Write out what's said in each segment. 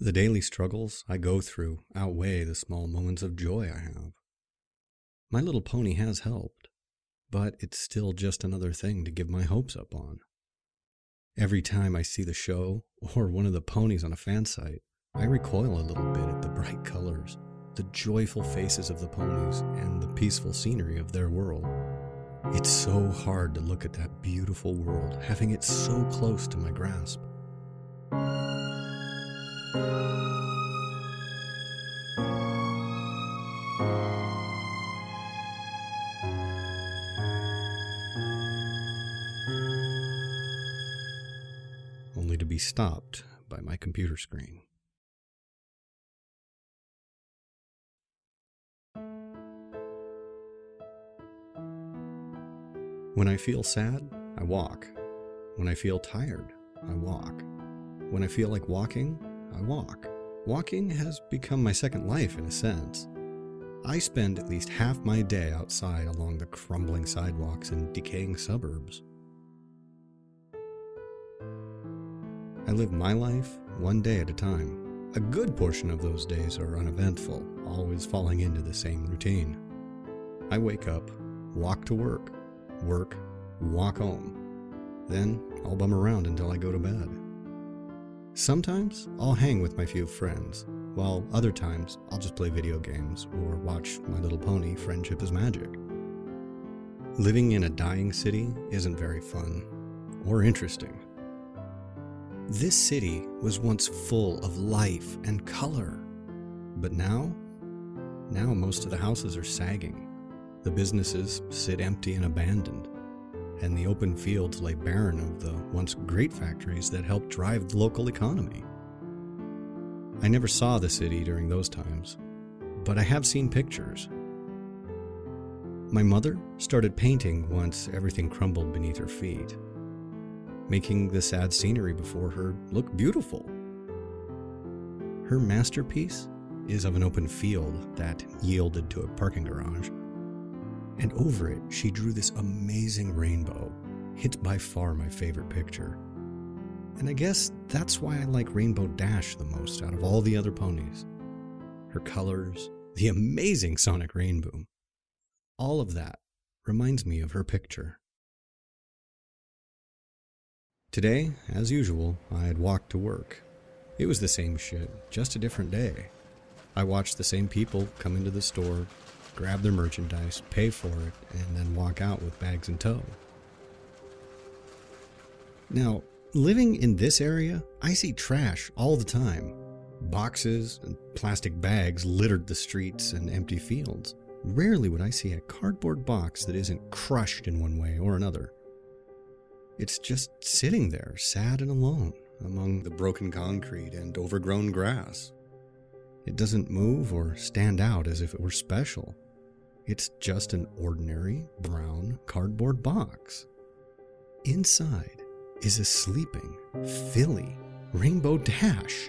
The daily struggles I go through outweigh the small moments of joy I have. My Little Pony has helped, but it's still just another thing to give my hopes up on. Every time I see the show or one of the ponies on a fan site, I recoil a little bit at the bright colors, the joyful faces of the ponies, and the peaceful scenery of their world. It's so hard to look at that beautiful world, having it so close to my grasp. Only to be stopped by my computer screen. When I feel sad, I walk. When I feel tired, I walk. When I feel like walking, I walk. Walking has become my second life in a sense. I spend at least half my day outside along the crumbling sidewalks in decaying suburbs. I live my life one day at a time. A good portion of those days are uneventful, always falling into the same routine. I wake up, walk to work. Work, walk home. Then I'll bum around until I go to bed. Sometimes I'll hang with my few friends, while other times I'll just play video games or watch My Little Pony Friendship is Magic. Living in a dying city isn't very fun or interesting. This city was once full of life and color, but now most of the houses are sagging. The businesses sit empty and abandoned, and the open fields lay barren of the once great factories that helped drive the local economy. I never saw the city during those times, but I have seen pictures. My mother started painting once everything crumbled beneath her feet, making the sad scenery before her look beautiful. Her masterpiece is of an open field that yielded to a parking garage. And over it, she drew this amazing rainbow. It's by far my favorite picture. And I guess that's why I like Rainbow Dash the most out of all the other ponies. Her colors, the amazing Sonic Rainboom. All of that reminds me of her picture. Today, as usual, I had walked to work. It was the same shit, just a different day. I watched the same people come into the store, grab their merchandise, pay for it, and then walk out with bags in tow. Now, living in this area, I see trash all the time. Boxes and plastic bags littered the streets and empty fields. Rarely would I see a cardboard box that isn't crushed in one way or another. It's just sitting there, sad and alone, among the broken concrete and overgrown grass. It doesn't move or stand out as if it were special. It's just an ordinary brown cardboard box. Inside is a sleeping, filly, Rainbow Dash.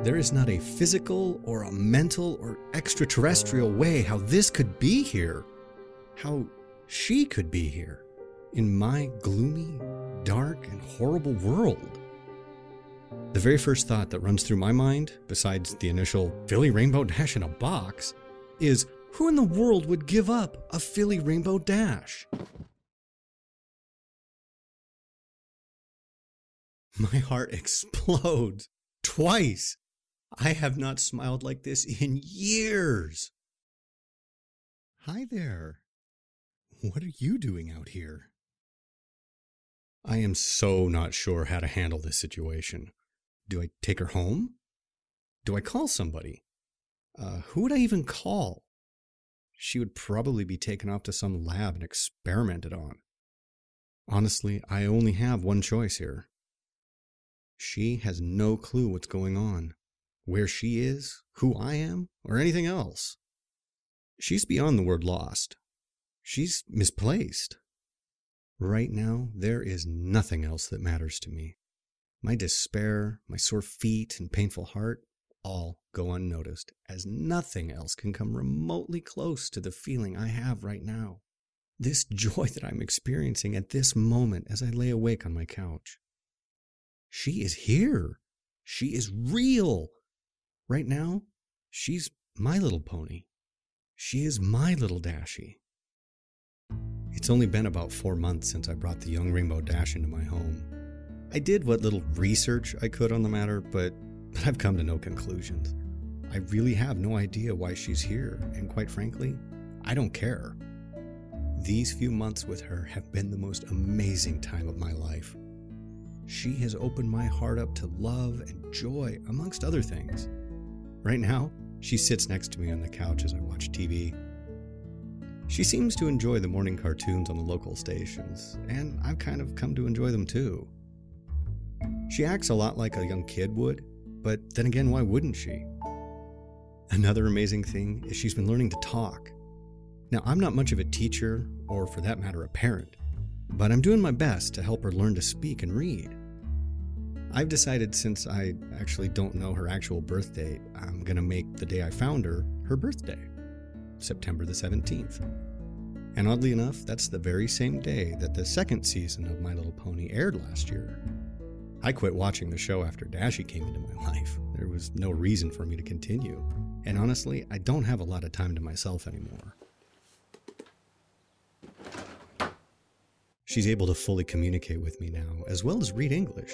There is not a physical or a mental or extraterrestrial way how this could be here, how she could be here, in my gloomy, dark, and horrible world. The very first thought that runs through my mind, besides the initial Philly Rainbow Dash in a box, is who in the world would give up a Philly Rainbow Dash? My heart explodes. Twice! I have not smiled like this in years! Hi there. What are you doing out here? I am so not sure how to handle this situation. Do I take her home? Do I call somebody? Who would I even call? She would probably be taken off to some lab and experimented on. Honestly, I only have one choice here. She has no clue what's going on, where she is, who I am, or anything else. She's beyond the word lost. She's misplaced. Right now, there is nothing else that matters to me. My despair, my sore feet, and painful heart all go unnoticed, as nothing else can come remotely close to the feeling I have right now. This joy that I'm experiencing at this moment as I lay awake on my couch. She is here. She is real. Right now, she's My Little Pony. She is My Little Dashie. It's only been about 4 months since I brought the young Rainbow Dash into my home. I did what little research I could on the matter, but I've come to no conclusions. I really have no idea why she's here, and quite frankly, I don't care. These few months with her have been the most amazing time of my life. She has opened my heart up to love and joy, amongst other things. Right now, she sits next to me on the couch as I watch TV. She seems to enjoy the morning cartoons on the local stations, and I've kind of come to enjoy them too. She acts a lot like a young kid would, but then again, why wouldn't she? Another amazing thing is she's been learning to talk. Now, I'm not much of a teacher, or for that matter, a parent, but I'm doing my best to help her learn to speak and read. I've decided, since I actually don't know her actual birth date, I'm going to make the day I found her, her birthday, September the 17th. And oddly enough, that's the very same day that the second season of My Little Pony aired last year. I quit watching the show after Dashie came into my life. There was no reason for me to continue. And honestly, I don't have a lot of time to myself anymore. She's able to fully communicate with me now, as well as read English.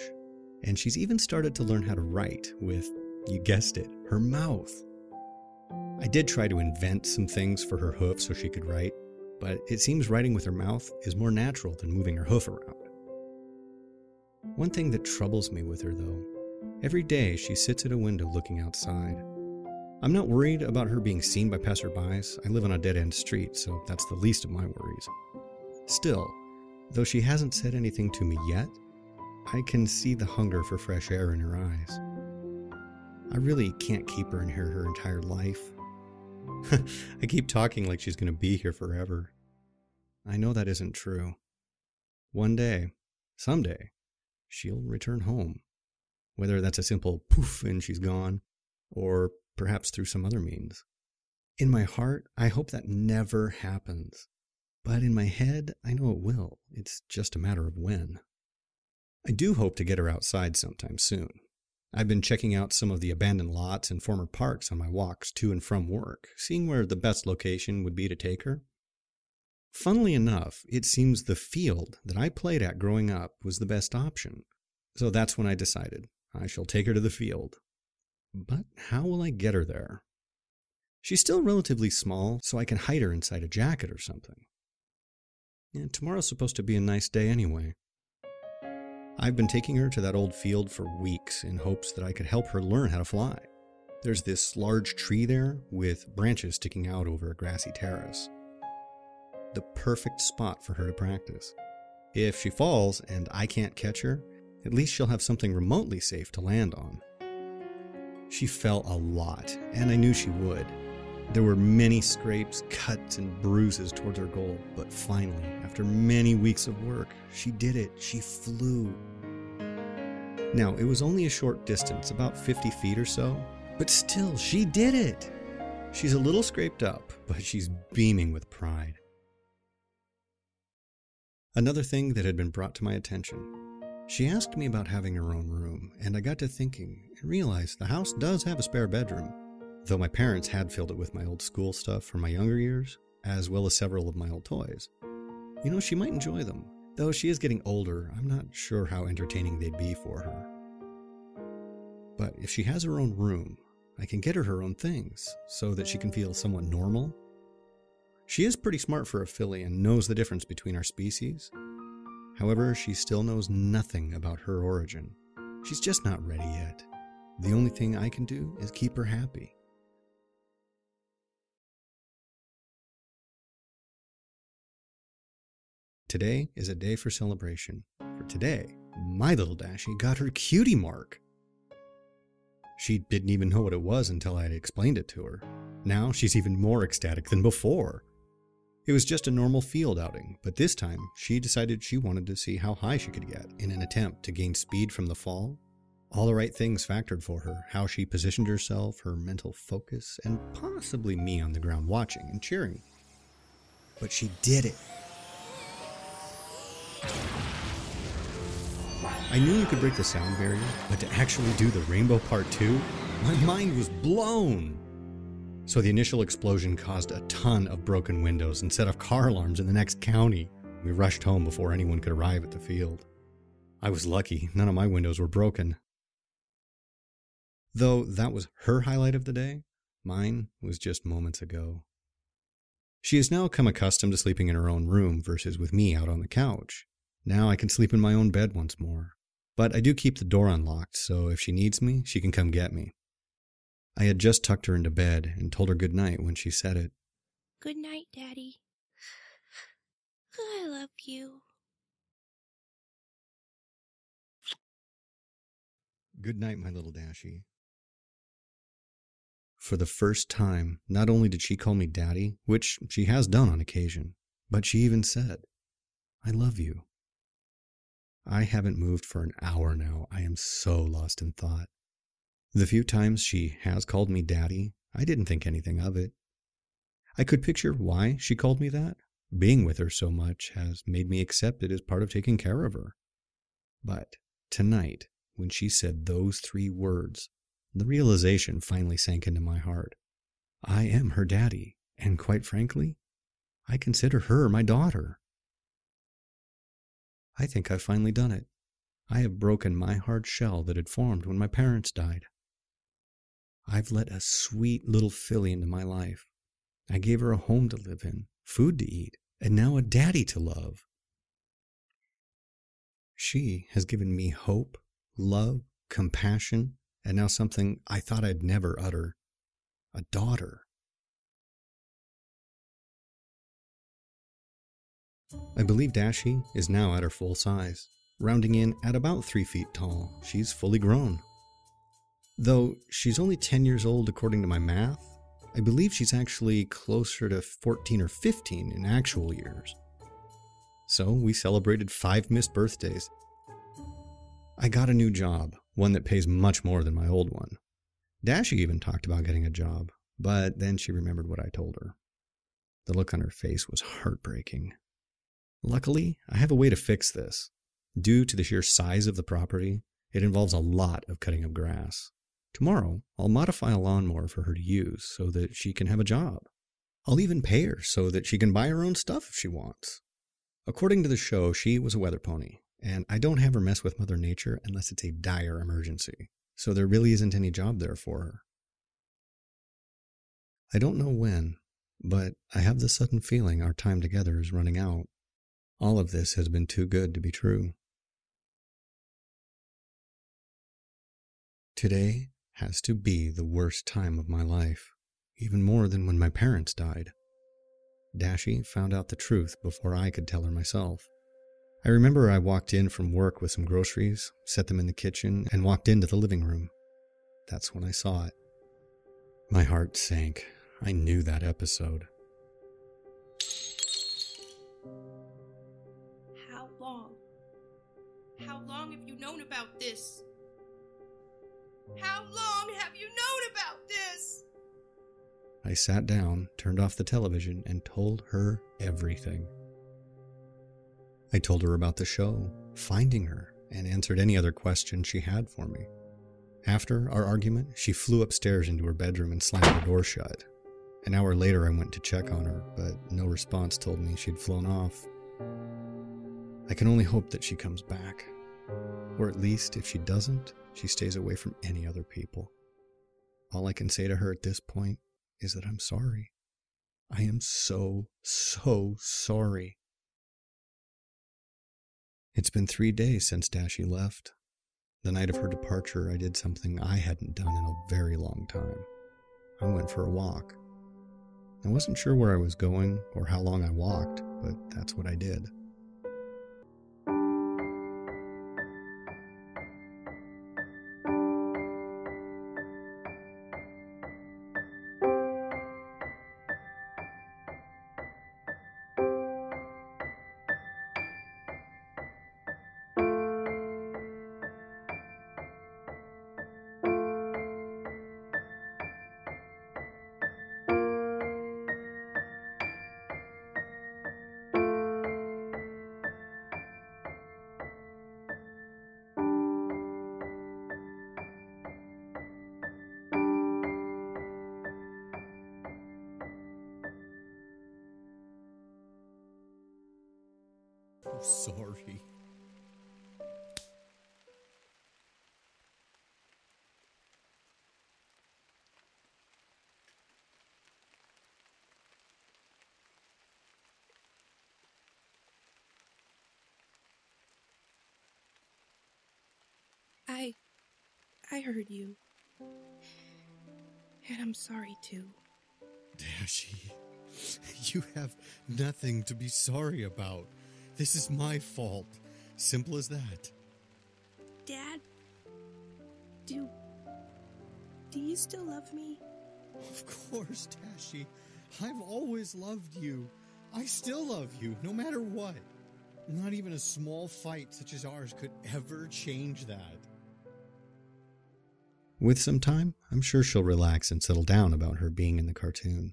And she's even started to learn how to write with, you guessed it, her mouth. I did try to invent some things for her hoof so she could write, but it seems writing with her mouth is more natural than moving her hoof around. One thing that troubles me with her, though, every day she sits at a window looking outside. I'm not worried about her being seen by passerbys. I live on a dead-end street, so that's the least of my worries. Still, though she hasn't said anything to me yet, I can see the hunger for fresh air in her eyes. I really can't keep her in here her entire life. I keep talking like she's going to be here forever. I know that isn't true. One day, someday, she'll return home. Whether that's a simple poof and she's gone, or perhaps through some other means. In my heart, I hope that never happens. But in my head, I know it will. It's just a matter of when. I do hope to get her outside sometime soon. I've been checking out some of the abandoned lots and former parks on my walks to and from work, seeing where the best location would be to take her. Funnily enough, it seems the field that I played at growing up was the best option. So that's when I decided I shall take her to the field. But how will I get her there? She's still relatively small, so I can hide her inside a jacket or something. And tomorrow's supposed to be a nice day anyway. I've been taking her to that old field for weeks in hopes that I could help her learn how to fly. There's this large tree there with branches sticking out over a grassy terrace. The perfect spot for her to practice. If she falls and I can't catch her, at least she'll have something remotely safe to land on. She fell a lot, and I knew she would. There were many scrapes, cuts, and bruises towards her goal, but finally, after many weeks of work, she did it. She flew. Now, it was only a short distance, about 50 feet or so, but still, she did it. She's a little scraped up, but she's beaming with pride. Another thing that had been brought to my attention. She asked me about having her own room, and I got to thinking and realized the house does have a spare bedroom. Though my parents had filled it with my old school stuff from my younger years, as well as several of my old toys. You know, she might enjoy them. Though she is getting older, I'm not sure how entertaining they'd be for her. But if she has her own room, I can get her her own things, so that she can feel somewhat normal. She is pretty smart for a filly and knows the difference between our species. However, she still knows nothing about her origin. She's just not ready yet. The only thing I can do is keep her happy. Today is a day for celebration. For today, My Little Dashie got her cutie mark. She didn't even know what it was until I had explained it to her. Now she's even more ecstatic than before. It was just a normal field outing, but this time she decided she wanted to see how high she could get in an attempt to gain speed from the fall. All the right things factored for her, how she positioned herself, her mental focus, and possibly me on the ground watching and cheering. But she did it. I knew you could break the sound barrier, but to actually do the Rainbow Part 2, My mind was blown. So the initial explosion caused a ton of broken windows and set off car alarms in the next county. We rushed home before anyone could arrive at the field. I was lucky, none of my windows were broken. Though that was her highlight of the day, mine was just moments ago. She has now come accustomed to sleeping in her own room versus with me out on the couch. Now I can sleep in my own bed once more. But I do keep the door unlocked, so if she needs me, she can come get me. I had just tucked her into bed and told her good night when she said it. Good night, Daddy. I love you. Good night, my little Dashie. For the first time, not only did she call me Daddy, which she has done on occasion, but she even said, I love you. I haven't moved for an hour now. I am so lost in thought. The few times she has called me Daddy, I didn't think anything of it. I could picture why she called me that. Being with her so much has made me accept it as part of taking care of her. But tonight, when she said those three words, the realization finally sank into my heart. I am her daddy, and quite frankly, I consider her my daughter. I think I've finally done it. I have broken my hard shell that had formed when my parents died. I've let a sweet little filly into my life. I gave her a home to live in, food to eat, and now a daddy to love. She has given me hope, love, compassion, and now something I thought I'd never utter, a daughter. I believe Dashie is now at her full size, rounding in at about 3 feet tall. She's fully grown. Though she's only 10 years old according to my math, I believe she's actually closer to 14 or 15 in actual years. So we celebrated 5 missed birthdays. I got a new job, one that pays much more than my old one. Dashie even talked about getting a job, but then she remembered what I told her. The look on her face was heartbreaking. Luckily, I have a way to fix this. Due to the sheer size of the property, it involves a lot of cutting of grass. Tomorrow, I'll modify a lawnmower for her to use so that she can have a job. I'll even pay her so that she can buy her own stuff if she wants. According to the show, she was a weather pony, and I don't have her mess with Mother Nature unless it's a dire emergency, so there really isn't any job there for her. I don't know when, but I have the sudden feeling our time together is running out. All of this has been too good to be true. Today has to be the worst time of my life, even more than when my parents died. Dashie found out the truth before I could tell her myself. I remember I walked in from work with some groceries, set them in the kitchen, and walked into the living room. That's when I saw it. My heart sank. I knew that episode. How long have you known about this? How long have you known about this? I sat down, turned off the television, and told her everything. I told her about the show, finding her, and answered any other questions she had for me. After our argument, she flew upstairs into her bedroom and slammed the door shut. An hour later, I went to check on her, but no response told me she'd flown off. I can only hope that she comes back. Or at least, if she doesn't, she stays away from any other people. All I can say to her at this point is that I'm sorry. I am so, so sorry. It's been 3 days since Dashie left. The night of her departure, I did something I hadn't done in a very long time. I went for a walk. I wasn't sure where I was going or how long I walked, but that's what I did. sorry. I heard you. And I'm sorry too. Dashie, you have nothing to be sorry about. This is my fault. Simple as that. Dad, do you still love me? Of course, Dashie. I've always loved you. I still love you, no matter what. Not even a small fight such as ours could ever change that. With some time, I'm sure she'll relax and settle down about her being in the cartoon.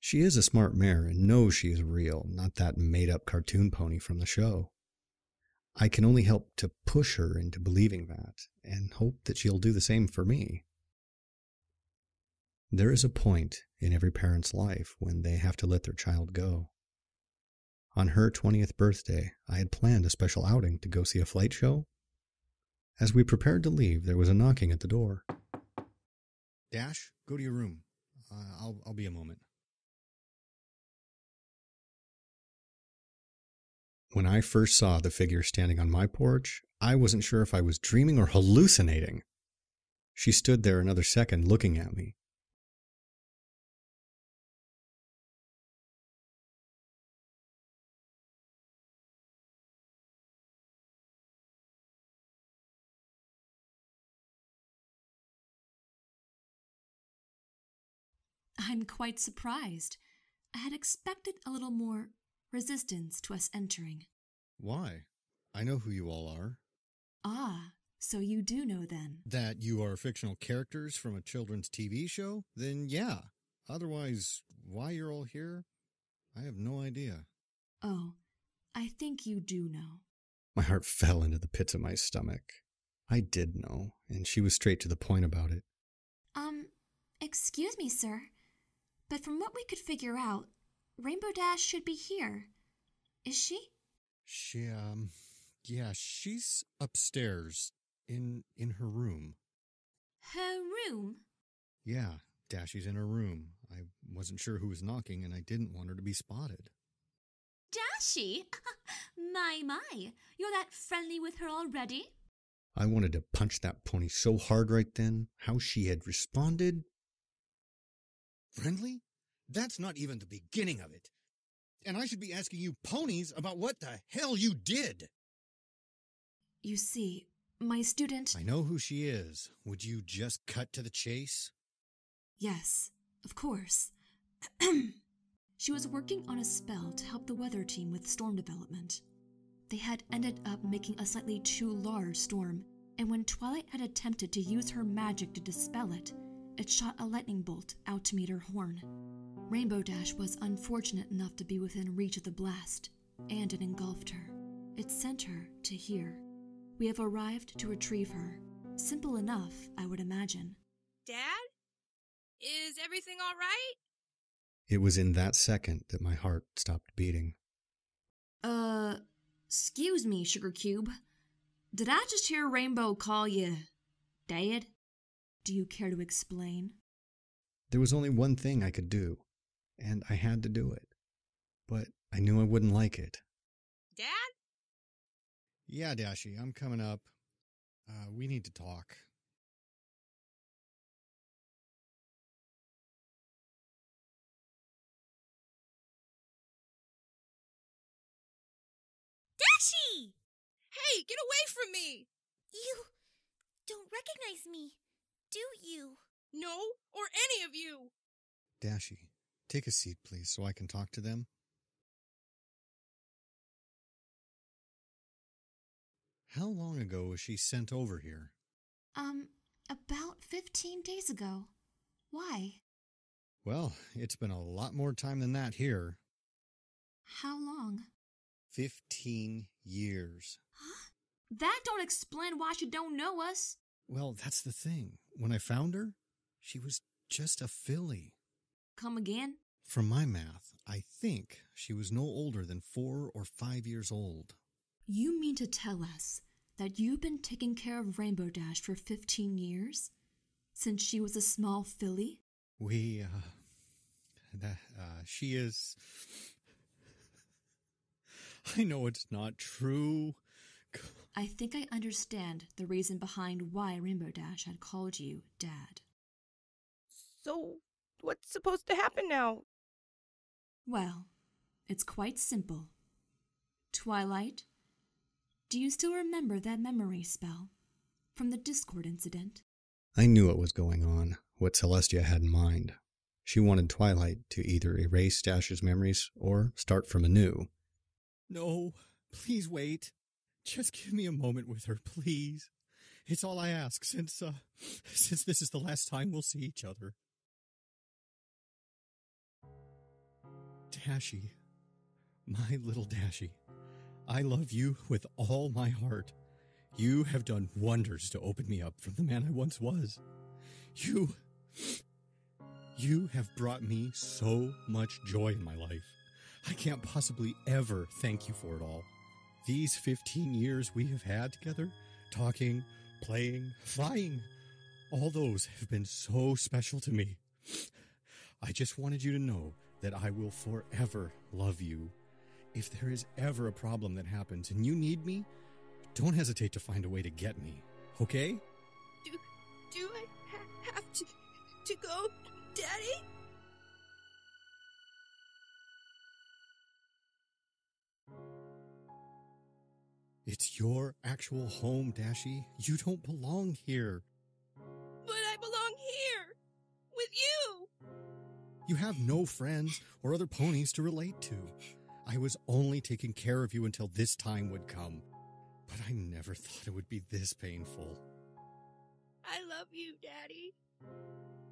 She is a smart mare and knows she is real, not that made-up cartoon pony from the show. I can only help to push her into believing that, and hope that she'll do the same for me. There is a point in every parent's life when they have to let their child go. On her 20th birthday, I had planned a special outing to go see a flight show. As we prepared to leave, there was a knocking at the door. Dash, go to your room. I'll be a moment. When I first saw the figure standing on my porch, I wasn't sure if I was dreaming or hallucinating. She stood there another second looking at me. I'm quite surprised. I had expected a little more resistance to us entering. Why? I know who you all are. Ah, so you do know then. That you are fictional characters from a children's TV show? Then yeah. Otherwise, why you're all here? I have no idea. Oh, I think you do know. My heart fell into the pits of my stomach. I did know, and she was straight to the point about it. Excuse me, sir. But from what we could figure out, Rainbow Dash should be here. Is she? Yeah, she's upstairs in her room. Her room? Yeah, Dashie's in her room. I wasn't sure who was knocking, and I didn't want her to be spotted. Dashie? My. You're that friendly with her already? I wanted to punch that pony so hard right then. How she had responded. Friendly? That's not even the beginning of it. And I should be asking you ponies about what the hell you did. You see, my student... I know who she is. Would you just cut to the chase? Yes, of course. She was working on a spell to help the weather team with storm development. They had ended up making a slightly too large storm, and when Twilight had attempted to use her magic to dispel it, it shot a lightning bolt out to meet her horn. Rainbow Dash was unfortunate enough to be within reach of the blast, and it engulfed her. It sent her to here. We have arrived to retrieve her. Simple enough, I would imagine. Dad? Is everything all right? It was in that second that my heart stopped beating. Excuse me, Sugar Cube. Did I just hear Rainbow call you Dad? Do you care to explain? There was only one thing I could do, and I had to do it. But I knew I wouldn't like it. Dad? Yeah, Dashie, I'm coming up. We need to talk. Dashie! Hey, get away from me! You don't recognize me. Do you? No, or any of you! Dashie, take a seat, please, so I can talk to them. How long ago was she sent over here? About 15 days ago. Why? Well, it's been a lot more time than that here. How long? 15 years. Huh? That don't explain why she don't know us. Well, that's the thing. When I found her, she was just a filly. Come again? From my math, I think she was no older than 4 or 5 years old. You mean to tell us that you've been taking care of Rainbow Dash for 15 years? Since she was a small filly? She is... I know it's not true. God. I think I understand the reason behind why Rainbow Dash had called you Dad. So, what's supposed to happen now? Well, it's quite simple. Twilight, do you still remember that memory spell from the Discord incident? I knew what was going on, what Celestia had in mind. She wanted Twilight to either erase Dash's memories or start from anew. No, please wait. Just give me a moment with her, please. It's all I ask, since this is the last time we'll see each other. Dashie, my little Dashie, I love you with all my heart. You have done wonders to open me up from the man I once was. You have brought me so much joy in my life. I can't possibly ever thank you for it all. These 15 years we have had together, talking, playing, flying, all those have been so special to me. I just wanted you to know that I will forever love you. If there is ever a problem that happens and you need me, don't hesitate to find a way to get me, okay? Do I have to go, Daddy? It's your actual home, Dashie. You don't belong here. But I belong here! With you! You have no friends or other ponies to relate to. I was only taking care of you until this time would come. But I never thought it would be this painful. I love you, Daddy.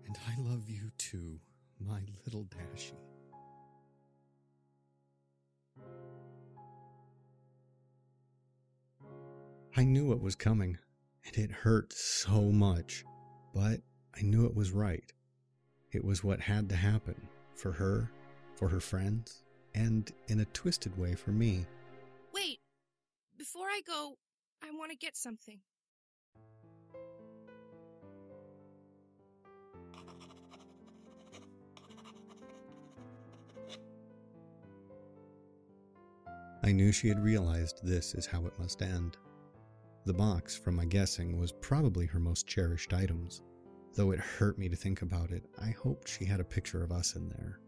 And I love you too, my little Dashie. I knew it was coming, and it hurt so much, but I knew it was right. It was what had to happen for her friends, and in a twisted way for me. Wait, before I go, I want to get something. I knew she had realized this is how it must end. The box, from my guessing, was probably her most cherished items. Though it hurt me to think about it, I hoped she had a picture of us in there.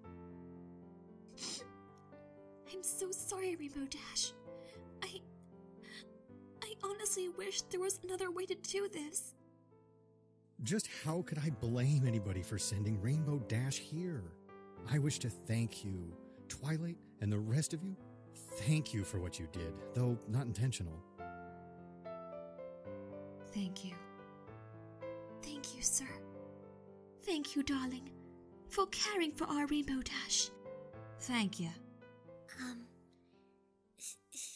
I'm so sorry, Rainbow Dash. I honestly wish there was another way to do this. Just how could I blame anybody for sending Rainbow Dash here? I wish to thank you, Twilight, and the rest of you. Thank you for what you did, though not intentional. Thank you. Thank you, sir. Thank you, darling, for caring for our Rainbow Dash. Thank you.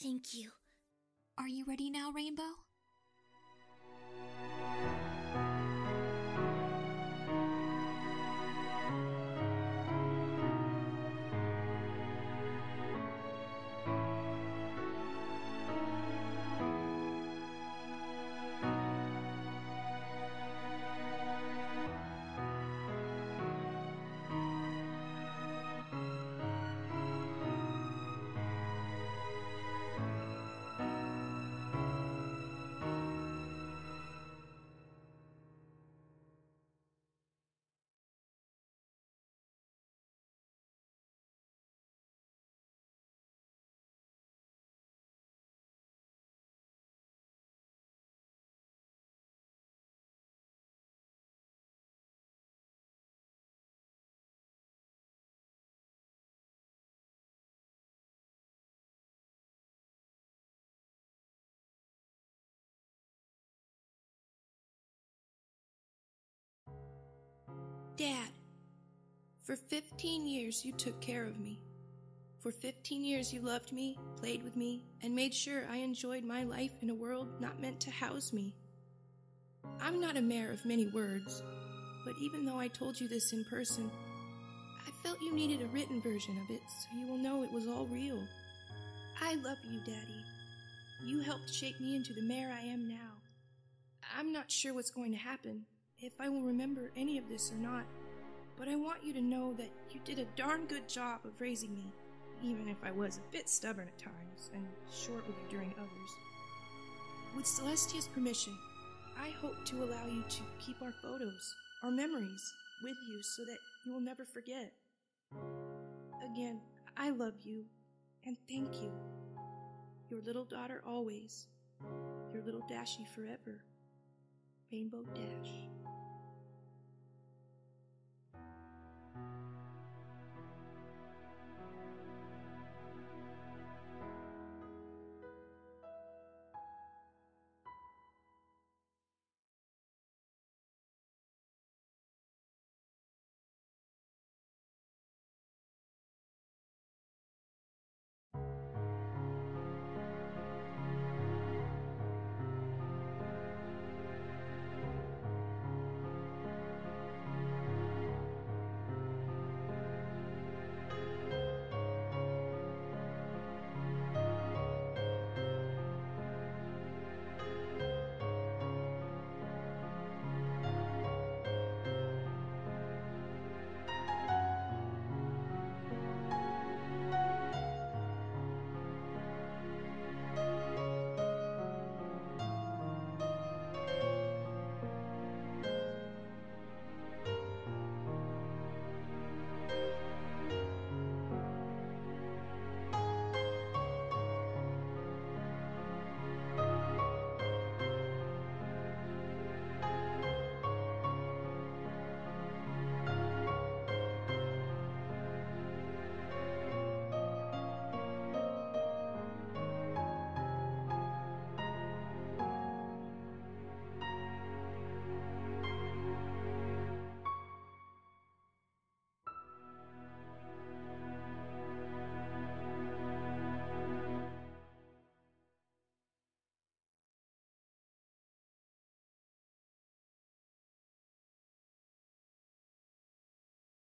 Thank you. Are you ready now, Rainbow? Dad, for 15 years you took care of me. For 15 years you loved me, played with me, and made sure I enjoyed my life in a world not meant to house me. I'm not a man of many words, but even though I told you this in person, I felt you needed a written version of it so you will know it was all real. I love you, Daddy. You helped shape me into the mare I am now. I'm not sure what's going to happen, if I will remember any of this or not, but I want you to know that you did a darn good job of raising me, even if I was a bit stubborn at times and short-witted during others. With Celestia's permission, I hope to allow you to keep our photos, our memories, with you so that you will never forget. Again, I love you, and thank you. Your little daughter always, your little Dashie forever. Rainbow Dash.